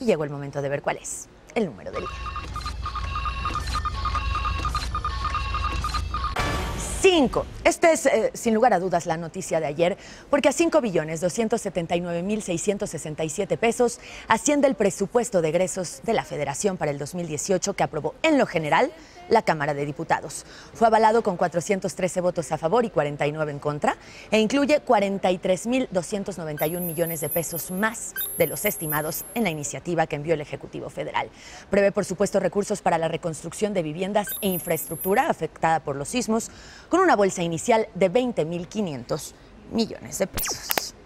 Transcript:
Y llegó el momento de ver cuál es el número del día. 5. Esta es, sin lugar a dudas, la noticia de ayer, porque a 5.279.667 pesos asciende el presupuesto de egresos de la Federación para el 2018 que aprobó en lo general la Cámara de Diputados. Fue avalado con 413 votos a favor y 49 en contra e incluye 43.291 millones de pesos más de los estimados en la iniciativa que envió el Ejecutivo Federal. Prevé, por supuesto, recursos para la reconstrucción de viviendas e infraestructura afectada por los sismos, con una bolsa inicial de 20.500 millones de pesos.